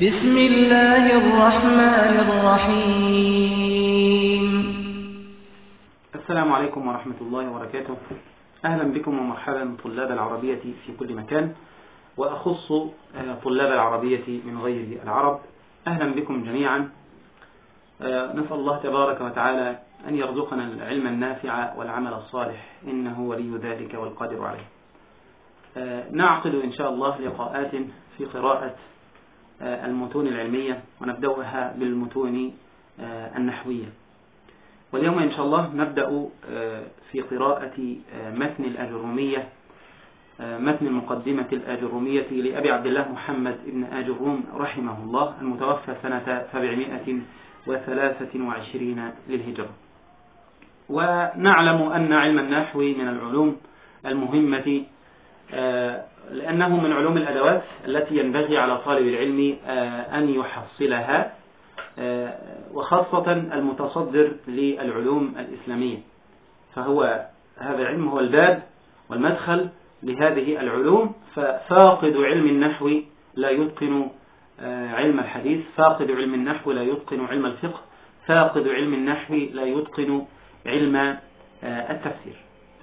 بسم الله الرحمن الرحيم. السلام عليكم ورحمة الله وبركاته. أهلا بكم ومرحبا طلاب العربية في كل مكان، وأخص طلاب العربية من غير العرب. أهلا بكم جميعا. نسأل الله تبارك وتعالى أن يرزقنا العلم النافع والعمل الصالح، إنه ولي ذلك والقادر عليه. نعقد إن شاء الله لقاءات في قراءة المتون العلمية، ونبدأها بالمتون النحوية. واليوم إن شاء الله نبدأ في قراءة متن الأجرومية، متن المقدمة الأجرومية لأبي عبد الله محمد بن أجروم رحمه الله، المتوفى سنة 723 للهجرة. ونعلم أن علم النحو من العلوم المهمة، لأنه من علوم الأدوات التي ينبغي على طالب العلم أن يحصلها، وخاصة المتصدر للعلوم الإسلامية، فهو هذا العلم هو الباب والمدخل لهذه العلوم. ففاقد علم النحو لا يتقن علم الحديث، فاقد علم النحو لا يتقن علم الفقه، فاقد علم النحو لا يتقن علم التفسير،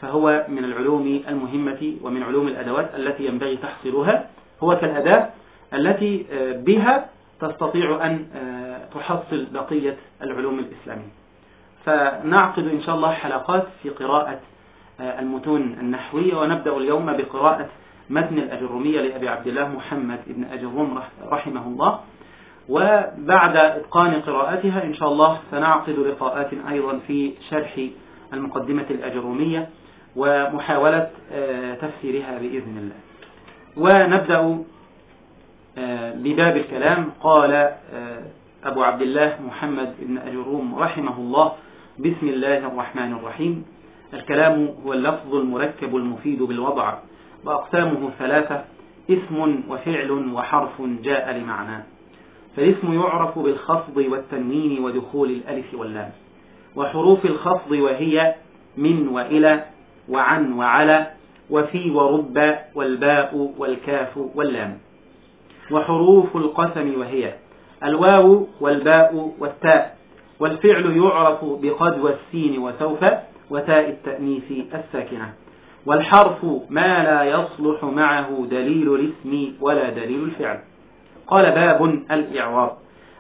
فهو من العلوم المهمة ومن علوم الأدوات التي ينبغي تحصيلها. هو كالأداة التي بها تستطيع أن تحصل بقية العلوم الإسلامية. فنعقد إن شاء الله حلقات في قراءة المتون النحوية، ونبدأ اليوم بقراءة متن الأجرومية لأبي عبد الله محمد بن أجروم رحمه الله. وبعد إتقان قراءتها إن شاء الله سنعقد لقاءات أيضا في شرح المقدمة الأجرومية ومحاولة تفسيرها بإذن الله. ونبدأ بباب الكلام. قال أبو عبد الله محمد بن أجروم رحمه الله: بسم الله الرحمن الرحيم. الكلام هو اللفظ المركب المفيد بالوضع، وأقسامه ثلاثة: اسم وفعل وحرف جاء لمعنى. فالاسم يعرف بالخفض والتنوين ودخول الألف واللام. وحروف الخفض وهي من وإلى وعن وعلى وفي ورب والباء والكاف واللام. وحروف القسم وهي الواو والباء والتاء. والفعل يعرف بقد والسين وسوف وتاء التأنيث الساكنة. والحرف ما لا يصلح معه دليل الاسم ولا دليل الفعل. قال: باب الإعراب.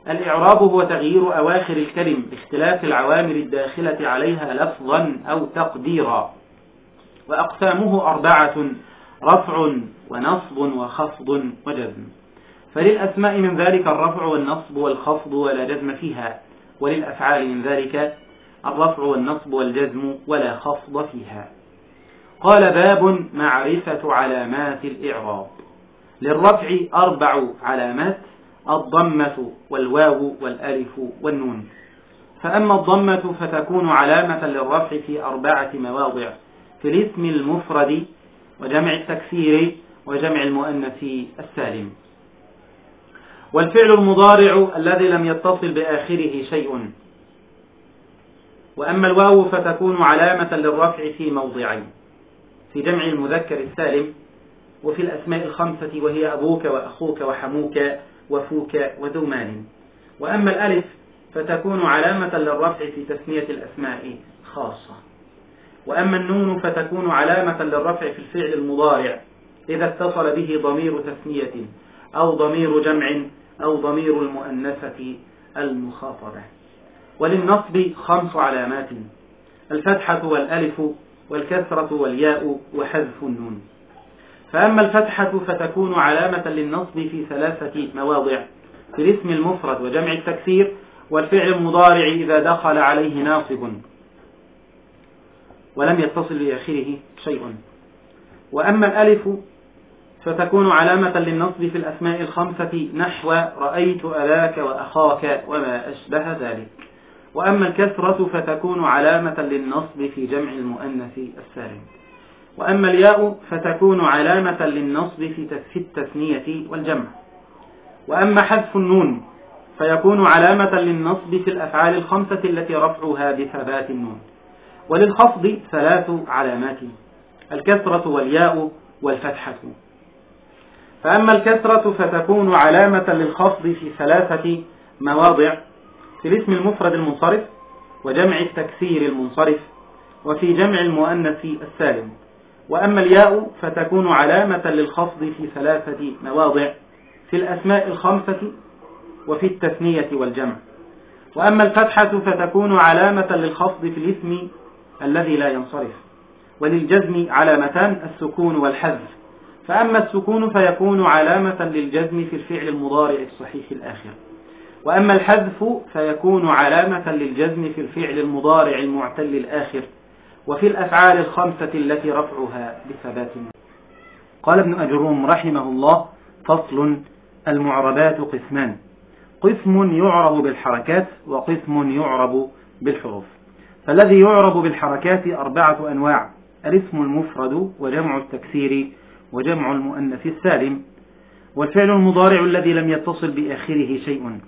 الإعراب هو تغيير أواخر الكلم باختلاف العوامل الداخلة عليها لفظا أو تقديرا. وأقسامه أربعة: رفع ونصب وخفض وجزم. فللأسماء من ذلك الرفع والنصب والخفض ولا جزم فيها، وللأفعال من ذلك الرفع والنصب والجزم ولا خفض فيها. قال: باب معرفة علامات الإعراب. للرفع أربع علامات: الضمة والواو والألف والنون. فأما الضمة فتكون علامة للرفع في 4 مواضع: في الاسم المفرد، وجمع التكسير، وجمع المؤنث السالم. والفعل المضارع الذي لم يتصل بآخره شيء. وأما الواو فتكون علامة للرفع في موضعين: في جمع المذكر السالم، وفي الأسماء الخمسة وهي أبوك وأخوك وحموك وفوك وذو مال. وأما الألف فتكون علامة للرفع في تسمية الأسماء خاصة. وأما النون فتكون علامة للرفع في الفعل المضارع إذا اتصل به ضمير تسمية أو ضمير جمع أو ضمير المؤنثة المخاطبة. وللنصب 5 علامات: الفتحة والألف والكسرة والياء وحذف النون. فأما الفتحة فتكون علامة للنصب في 3 مواضع: في الاسم المفرد، وجمع التكسير، والفعل المضارع إذا دخل عليه ناصب ولم يتصل بآخره شيء. وأما الألف فتكون علامة للنصب في الأسماء الخمسة نحو رأيت أباك وأخاك وما أشبه ذلك. وأما الكسرة فتكون علامة للنصب في جمع المؤنث السالم. وأما الياء فتكون علامة للنصب في التثنية والجمع. وأما حذف النون فيكون علامة للنصب في الأفعال الخمسة التي رفعها بثبات النون. وللخفض 3 علامات: الكسرة والياء والفتحة. فأما الكسرة فتكون علامة للخفض في ثلاثة مواضع: في الاسم المفرد المنصرف، وجمع التكسير المنصرف، وفي جمع المؤنث السالم. وأما الياء فتكون علامة للخفض في ثلاثة مواضع: في الأسماء الخمسة، وفي التثنية والجمع. وأما الفتحة فتكون علامة للخفض في الاسم الذي لا ينصرف. وللجزم علامتان: السكون والحذف. فأما السكون فيكون علامة للجزم في الفعل المضارع الصحيح الآخر، وأما الحذف فيكون علامة للجزم في الفعل المضارع المعتل الآخر، وفي الأفعال الخمسة التي رفعها بثبات. قال ابن أجروم رحمه الله: فصل: المعربات قسمان، قسم يعرب بالحركات، وقسم يعرب بالحروف. فالذي يعرب بالحركات أربعة أنواع: الاسم المفرد، وجمع التكسير، وجمع المؤنث السالم، والفعل المضارع الذي لم يتصل بآخره شيء،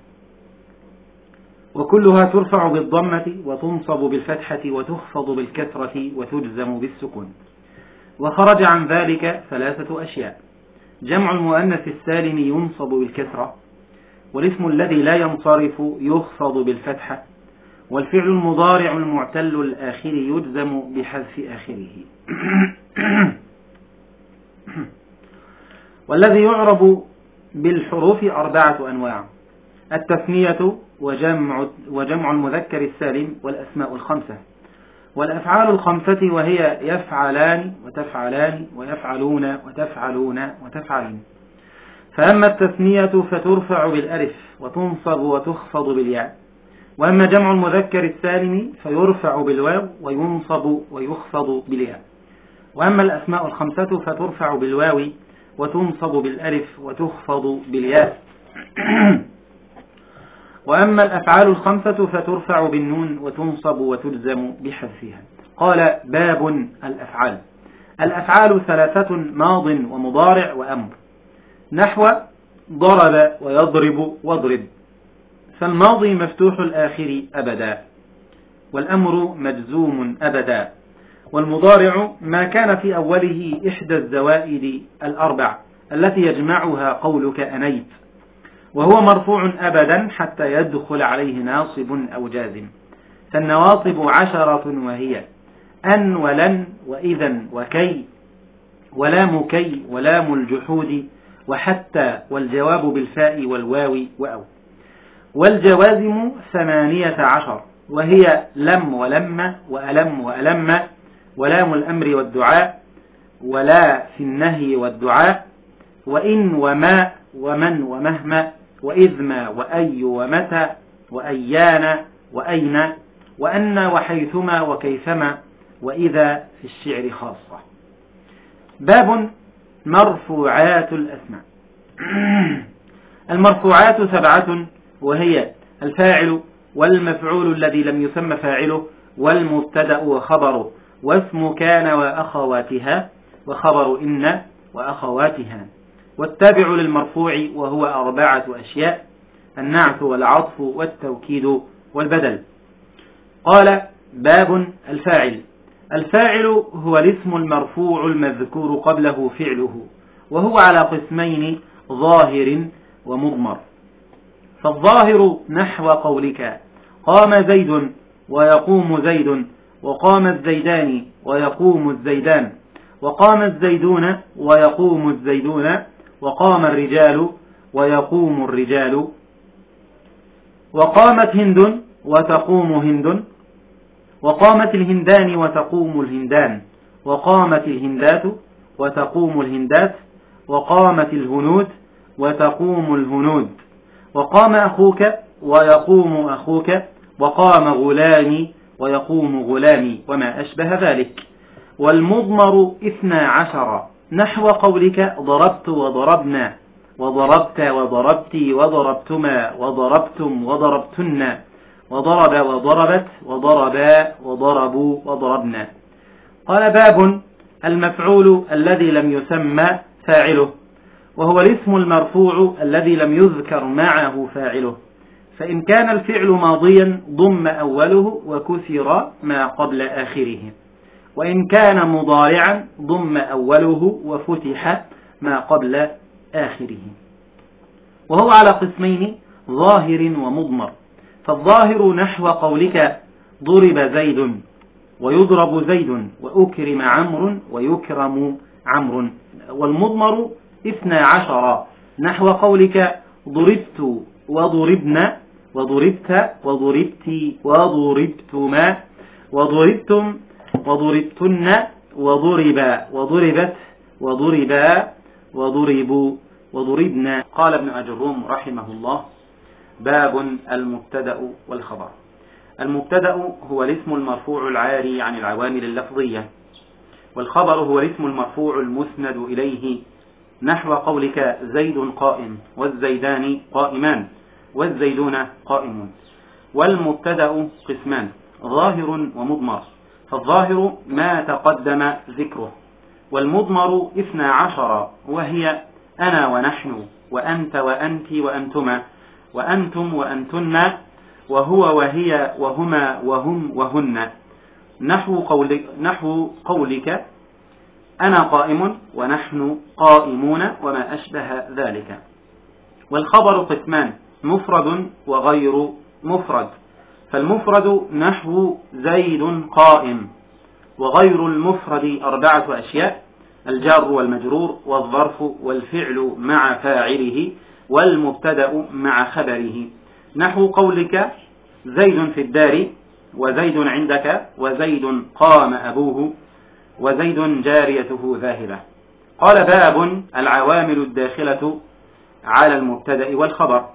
وكلها ترفع بالضمة، وتنصب بالفتحة، وتخفض بالكسرة، وتجزم بالسكون. وخرج عن ذلك ثلاثة أشياء: جمع المؤنث السالم ينصب بالكسرة، والاسم الذي لا ينصرف يخفض بالفتحة، والفعل المضارع المعتل الآخر يجزم بحذف آخره. والذي يعرب بالحروف أربعة أنواع: التثنية، وجمع المذكر السالم، والأسماء الخمسة، والأفعال الخمسة، وهي يفعلان، وتفعلان، ويفعلون، وتفعلون، وتفعلين. فأما التثنية فترفع بالألف، وتنصب وتخفض بالياء. وأما جمع المذكر السالم فيرفع بالواو، وينصب ويخفض بالياء. وأما الأسماء الخمسة فترفع بالواو، وتنصب بالألف، وتخفض بالياء. وأما الأفعال الخمسة فترفع بالنون، وتنصب وتجزم بحذفها. قال: باب الأفعال. الأفعال ثلاثة: ماض ومضارع وأمر، نحو: ضرب، ويضرب، واضرب. فالماضي مفتوح الآخر أبدا، والأمر مجزوم أبدا، والمضارع ما كان في أوله إحدى الزوائد الأربع التي يجمعها قولك أنيت، وهو مرفوع أبدا حتى يدخل عليه ناصب أو جازم. فالنواصب عشرة، وهي: أن، ولن، وإذا، وكي، ولام كي، ولام الجحود، وحتى، والجواب بالفاء والواو وأو. والجوازم 18، وهي: لم، ولم، وألم، وألم، ولام الأمر والدعاء، ولا في النهي والدعاء، وإن، وما، ومن، ومهما، وإذما، وأي، ومتى، وأيان، وأين، وأن، وحيثما، وكيفما، وإذا في الشعر خاصة. باب: مرفوعات الأسماء. المرفوعات 7، وهي: الفاعل، والمفعول الذي لم يسمى فاعله، والمبتدأ وخبره، واسم كان وأخواتها، وخبر إن وأخواتها. والتابع للمرفوع، وهو 4 أشياء: النعت، والعطف، والتوكيد، والبدل. قال: باب الفاعل. الفاعل هو الاسم المرفوع المذكور قبله فعله، وهو على قسمين: ظاهر ومضمر. فالظاهر نحو قولك: قام زيد، ويقوم زيد، وقام الزيدان، ويقوم الزيدان، وقام الزيدون، ويقوم الزيدون، وقام الرجال، ويقوم الرجال، وقامت هند، وتقوم هند، وقامت الهندان، وتقوم الهندان، وقامت الهندات، وتقوم الهندات، وقامت الهنود، وتقوم الهنود، وقام أخوك، ويقوم أخوك، وقام غلامي، ويقوم غلامي، وما أشبه ذلك. والمضمر 12، نحو قولك: ضربت، وضربنا، وضربت، وضربتي، وضربتما، وضربتم، وضربتن، وضرب، وضربت، وضربا، وضربوا، وضربنا. قال: باب المفعول الذي لم يسمى فاعله، وهو الاسم المرفوع الذي لم يذكر معه فاعله. فإن كان الفعل ماضيا ضم أوله، وكسر ما قبل آخره، وإن كان مضارعا ضم أوله، وفتح ما قبل آخره، وهو على قسمين ظاهر ومضمر. فالظاهر نحو قولك ضرب زيد ويضرب زيد وأكرم عمرو ويكرم عمرو، والمضمر 12 نحو قولك ضربت وضربنا وضربت وضربت وضربتما وضربتم وضربتن وضرب وضربت وضربا وضربوا وضربنا. قال ابن أجروم رحمه الله: باب المبتدأ والخبر. المبتدأ هو الاسم المرفوع العاري عن العوامل اللفظية، والخبر هو الاسم المرفوع المسند إليه نحو قولك زيد قائم والزيدان قائمان والزيدون قائمون. والمبتدأ قسمان ظاهر ومضمر، فالظاهر ما تقدم ذكره، والمضمر 12 وهي أنا ونحن وأنت وأنت وأنتما وأنتم وأنتن وهو وهي وهما وهم وهن، نحو قولك أنا قائم ونحن قائمون وما أشبه ذلك. والخبر قسمان مفرد وغير مفرد، فالمفرد نحو زيد قائم، وغير المفرد 4 أشياء: الجار والمجرور والظرف والفعل مع فاعله والمبتدأ مع خبره، نحو قولك زيد في الدار وزيد عندك وزيد قام أبوه وزيد جاريته ذاهبة. قال: باب العوامل الداخلة على المبتدأ والخبر،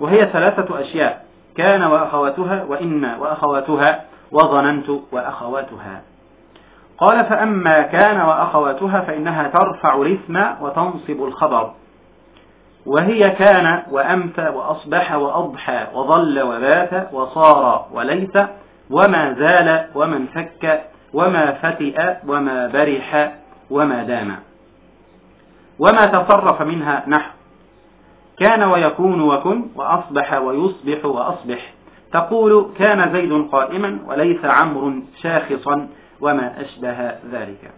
وهي 3 أشياء: كان وأخواتها وإن وأخواتها وظننت وأخواتها. قال: فأما كان وأخواتها فإنها ترفع الاسم وتنصب الخبر، وهي كان وأمسى وأصبح وأضحى وظل وبات وصار وليس وما زال وما انفك وما فتئ وما برح وما دام، وما تصرف منها نحو كان ويكون وكن وأصبح ويصبح وأصبح. تقول: كان زيد قائما وليس عمرو شاخصا وما أشبه ذلك.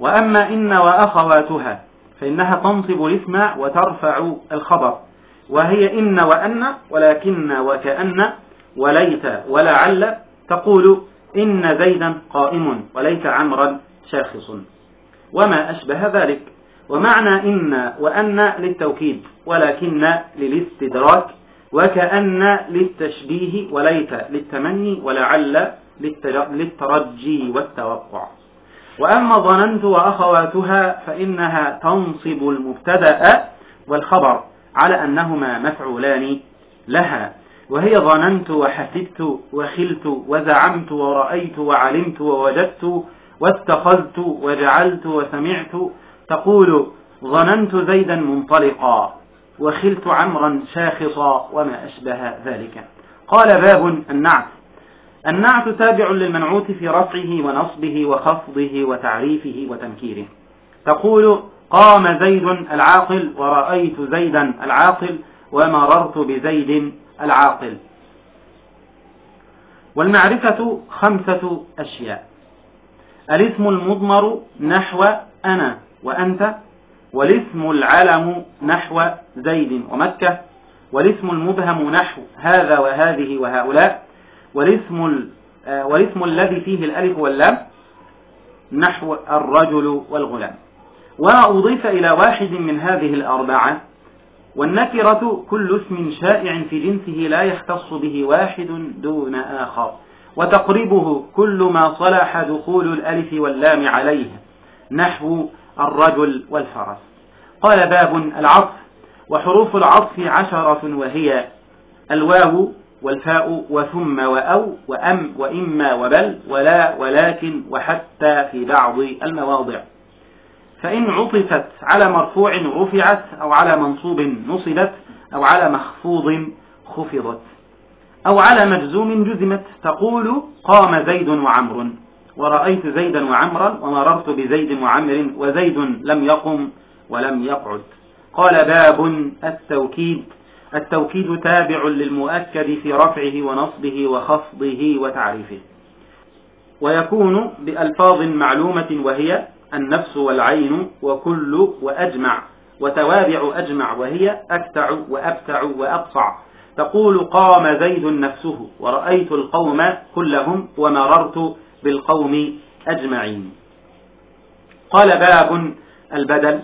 وأما إن وأخواتها فإنها تنصب الاسم وترفع الخبر، وهي إن وأن ولكن وكأن وليت ولعل. تقول: إن زيدا قائم وليس عمرا شاخص وما أشبه ذلك. ومعنى إن وأن للتوكيد، ولكن للاستدراك، وكأن للتشبيه، وليت للتمني، ولعل للترجي والتوقع. وأما ظننت وأخواتها فإنها تنصب المبتدأ والخبر على أنهما مفعولان لها، وهي ظننت وحسبت وخلت وزعمت ورأيت وعلمت ووجدت واتخذت وجعلت وسمعت. تقول: ظننت زيدا منطلقا وخلت عمرا شاخصا وما أشبه ذلك. قال: باب النعت. النعت تابع للمنعوت في رفعه ونصبه وخفضه وتعريفه وتنكيره. تقول: قام زيد العاقل ورأيت زيدا العاقل ومررت بزيد العاقل. والمعرفة 5 أشياء: الاسم المضمر نحو أنا وأنت، والاسم العلم نحو زيد ومكة، والاسم المبهم نحو هذا وهذه وهؤلاء، والاسم الذي فيه الألف واللام نحو الرجل والغلام. وما أضيف إلى واحد من هذه 4. والنكرة كل اسم شائع في جنسه لا يختص به واحد دون آخر، وتقربه كل ما صلح دخول الألف واللام عليه نحو الرجل والفرس. قال: باب العطف. وحروف العطف 10 وهي الواو والفاء وثم وأو وأم وإما وبل ولا ولكن وحتى في بعض المواضع. فإن عطفت على مرفوع رفعت، أو على منصوب نصبت، أو على مخفوض خفضت، أو على مجزوم جزمت. تقول: قام زيد وعمر ورأيت زيدا وعمرا ومررت بزيد وعمر وزيد لم يقم ولم يقعد. قال: باب التوكيد. التوكيد تابع للمؤكد في رفعه ونصبه وخفضه وتعريفه، ويكون بألفاظ معلومة وهي النفس والعين وكل وأجمع وتوابع أجمع وهي أكتع وأبتع وأقطع. تقول قام زيد نفسه، ورأيت القوم كلهم، ومررت بالقوم أجمعين. قال باب البدل.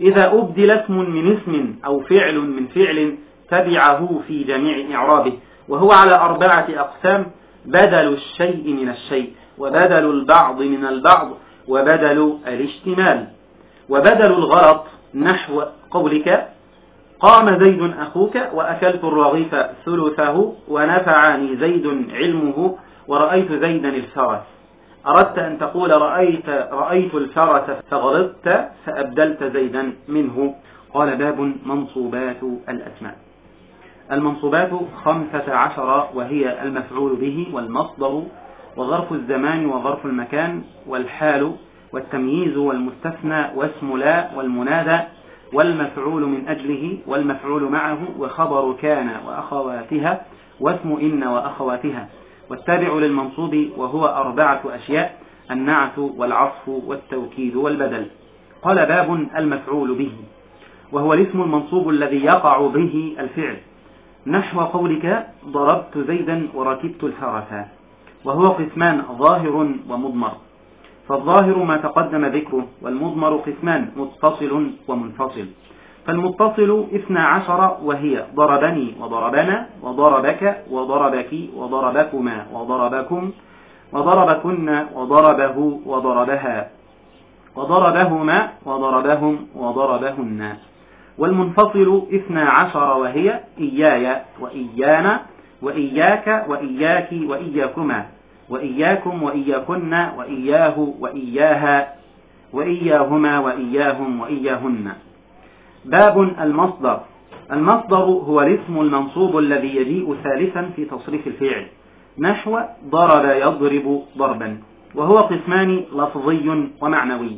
إذا أبدل اسم من اسم أو فعل من فعل تبعه في جميع إعرابه، وهو على 4 أقسام: بدل الشيء من الشيء، وبدل البعض من البعض، وبدل الاشتمال. وبدل الغلط نحو قولك قام زيد أخوك وأكلت الرغيف ثلثه ونفعني زيد علمه ورأيت زيدا الفرس. أردت أن تقول رأيت الفرس فغلطت فأبدلت زيدا منه. قال باب منصوبات الأسماء. المنصوبات 15، وهي المفعول به والمصدر وظرف الزمان وظرف المكان والحال والتمييز والمستثنى واسم لا والمنادى والمفعول من أجله والمفعول معه وخبر كان وأخواتها واسم إن وأخواتها. والتابع للمنصوب وهو 4 أشياء: النعت والعطف والتوكيد والبدل. قال باب المفعول به، وهو الاسم المنصوب الذي يقع به الفعل، نحو قولك ضربت زيدا وركبت الفرس. وهو قسمان: ظاهر ومضمر. فالظاهر ما تقدم ذكره، والمضمر قسمان: متصل ومنفصل. فالمتصل 12، وهي ضربني وضربنا وضربك وضربك وضربكما وضربكم وضربكن وضربه وضربها وضربهما وضربهم وضربهن. والمنفصل 12، وهي إياي وإيانا وإياك وإياك وإياكما وإياكم وإياكن وإياه وإياها وإياهما وإياهم وإياهن. باب المصدر. المصدر هو الاسم المنصوب الذي يجيء ثالثا في تصريف الفعل، نحو ضرب يضرب ضربا. وهو قسمان: لفظي ومعنوي.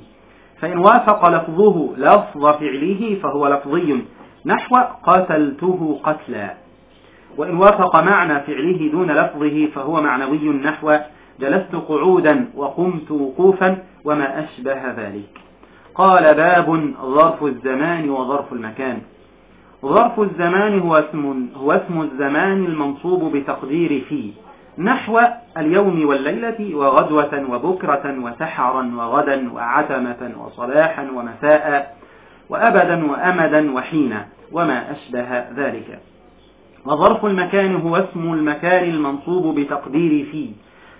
فإن وافق لفظه لفظ فعله فهو لفظي، نحو قتلته قتلا. وإن وافق معنى فعله دون لفظه فهو معنوي، نحو جلست قعودا وقمت وقوفا وما أشبه ذلك. قال باب ظرف الزمان وظرف المكان. ظرف الزمان هو اسم الزمان المنصوب بتقدير فيه، نحو اليوم والليلة وغدوة وبكرة وسحرا وغدا وعتمة وصباحا ومساء وأبدا وأمدا وحينا وما أشبه ذلك. وظرف المكان هو اسم المكان المنصوب بتقدير فيه،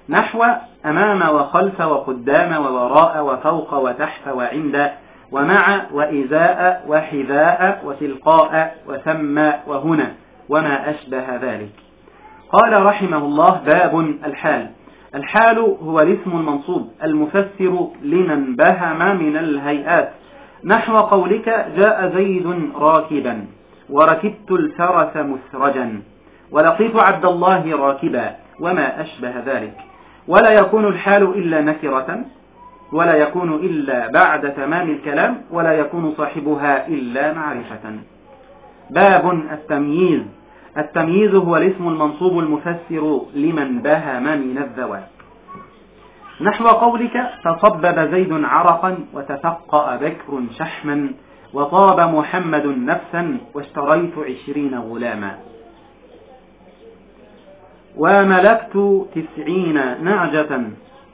نحو أمام وخلف وقدام ووراء وفوق وتحت وعند ومع وإزاء وحذاء وتلقاء وثم وهنا وما أشبه ذلك. قال رحمه الله: باب الحال. الحال هو الاسم المنصوب المفسر لمن بهم من الهيئات، نحو قولك جاء زيد راكبا وركبت الفرس مسرجا ولقيت عبد الله راكبا وما أشبه ذلك. ولا يكون الحال إلا نكرة، ولا يكون إلا بعد تمام الكلام، ولا يكون صاحبها إلا معرفة. باب التمييز. التمييز هو الاسم المنصوب المفسر لمن بهم من الذوات، نحو قولك تصبب زيد عرقا وتفقأ بكر شحما وطاب محمد نفسا واشتريت 20 غلاما وملكت 90 نعجة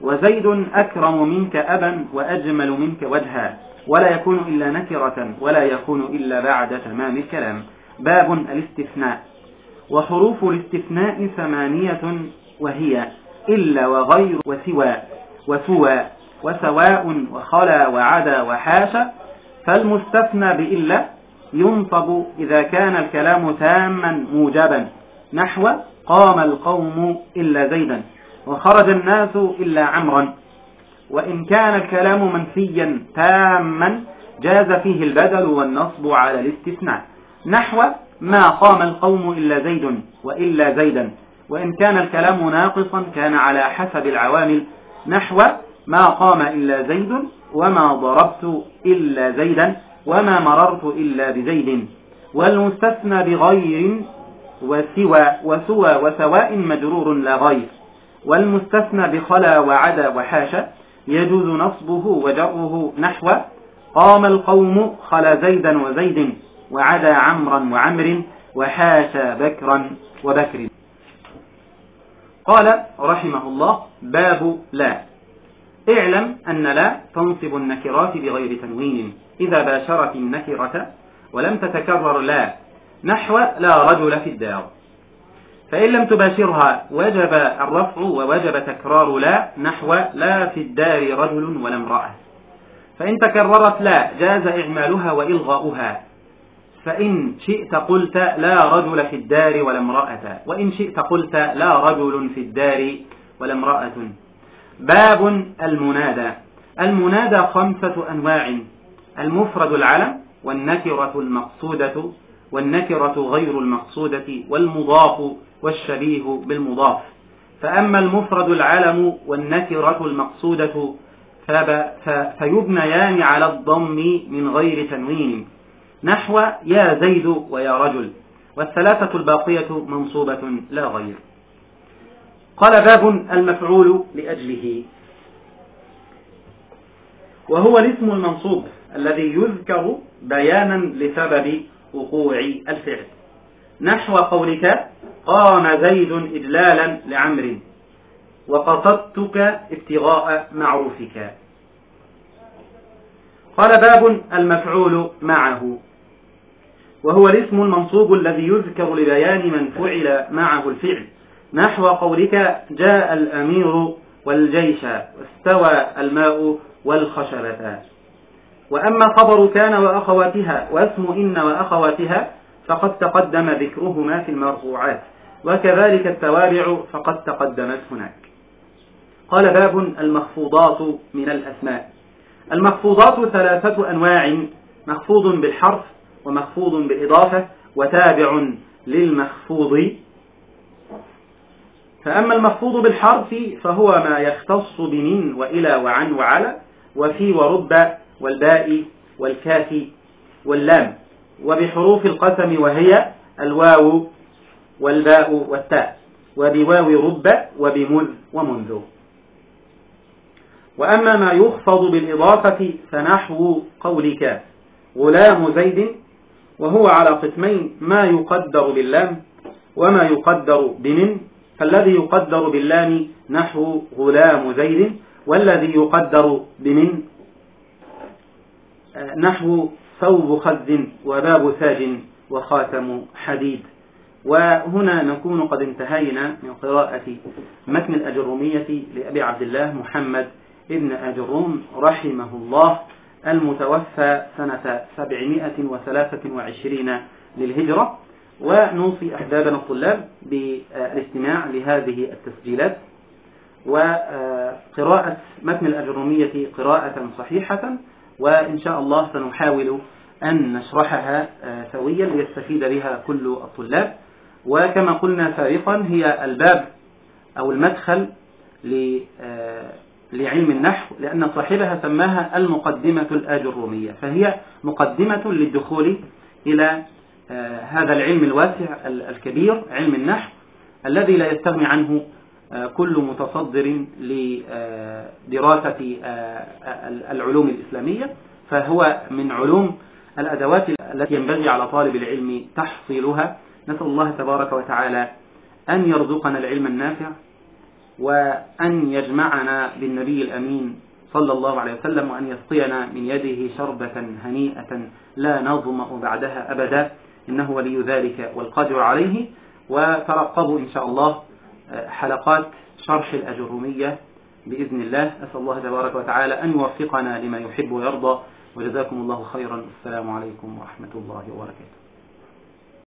وزيد أكرم منك أبا وأجمل منك وجها. ولا يكون إلا نكرة، ولا يكون إلا بعد تمام الكلام. باب الاستثناء. وحروف الاستثناء 8، وهي إلا وغير وسوى وسوى وسواء وخلا وعدا وحاشا. فالمستثنى بإلا ينصب إذا كان الكلام تاما موجبا، نحو قام القوم إلا زيدا وخرج الناس إلا عمرا. وإن كان الكلام منفيا تاما جاز فيه البدل والنصب على الاستثناء، نحو ما قام القوم إلا زيد وإلا زيدا. وإن كان الكلام ناقصا كان على حسب العوامل، نحو ما قام إلا زيد وما ضربت إلا زيدا وما مررت إلا بزيد. والمستثنى بغير وسوى وسوى وسواء مجرور لا غير. والمستثنى بخلا وعدا وحاشا يجوز نصبه وجره، نحو قام القوم خلا زيدا وزيد وعدا عمرا وعمر وحاشا بكرا وبكر. قال رحمه الله: باب لا. اعلم أن لا تنصب النكرات بغير تنوين إذا باشرت النكرة ولم تتكرر لا، نحو لا رجل في الدار، فإن لم تباشرها وجب الرفع ووجب تكرار لا، نحو لا في الدار رجل ولا امرأة. فإن تكررت لا جاز إعمالها وإلغاؤها، فإن شئت قلت لا رجل في الدار ولا امرأة، وإن شئت قلت لا رجل في الدار ولا امرأة. باب المنادى. المنادى خمسة أنواع: المفرد العلم، والنكرة المقصودة، والنكرة غير المقصودة، والمضاف، والشبيه بالمضاف. فأما المفرد العلم والنكرة المقصودة فيبنيان على الضم من غير تنوين، نحو يا زيد ويا رجل. والثلاثة الباقية منصوبة لا غير. قال: باب المفعول لأجله، وهو الاسم المنصوب الذي يذكر بيانا لسبب وقوع الفعل، نحو قولك قام زيد إجلالا لعمر، وقصدتك ابتغاء معروفك. قال: باب المفعول معه، وهو الاسم المنصوب الذي يذكر لبيان من فعل معه الفعل، نحو قولك جاء الأمير والجيش، واستوى الماء والخشبة. وأما خبر كان وأخواتها واسم إن وأخواتها فقد تقدم ذكرهما في المرفوعات، وكذلك التوابع فقد تقدمت هناك. قال: باب المخفوضات من الأسماء. المخفوضات ثلاثة أنواع: مخفوض بالحرف، ومخفوض بالإضافة، وتابع للمخفوض. فأما المخفوض بالحرف فهو ما يختص بمن وإلى وعن وعلى وفي ورب والباء والكاف واللام، وبحروف القسم وهي الواو والباء والتاء، وبواو رب وبمذ ومنذ. وأما ما يخفض بالإضافة فنحو قولك غلام زيد، وهو على قسمين: ما يقدر باللام وما يقدر بمن. فالذي يقدر باللام نحو غلام زيد، والذي يقدر بمن نحو ثوب خز وباب ساج وخاتم حديد. وهنا نكون قد انتهينا من قراءة متن الأجرومية لأبي عبد الله محمد بن أجروم رحمه الله، المتوفى سنة 723 للهجرة. ونوصي أحبابنا الطلاب بالاستماع لهذه التسجيلات وقراءة متن الأجرومية قراءة صحيحة، وإن شاء الله سنحاول أن نشرحها سويا ليستفيد بها كل الطلاب. وكما قلنا سابقا هي الباب أو المدخل لعلم النحو، لأن صاحبها سماها المقدمة الأجرومية، فهي مقدمة للدخول إلى هذا العلم الواسع الكبير، علم النحو، الذي لا يستغني عنه كل متصدر لدراسة العلوم الإسلامية، فهو من علوم الأدوات التي ينبغي على طالب العلم تحصيلها. نسأل الله تبارك وتعالى أن يرزقنا العلم النافع، وأن يجمعنا بالنبي الأمين صلى الله عليه وسلم، وأن يسقينا من يده شربة هنيئة لا نظمأ بعدها أبدا، إنه ولي ذلك والقادر عليه. وترقبوا إن شاء الله حلقات شرح الأجرومية بإذن الله. أسأل الله تبارك وتعالى أن يوفقنا لما يحب ويرضى، وجزاكم الله خيرا. السلام عليكم ورحمة الله وبركاته.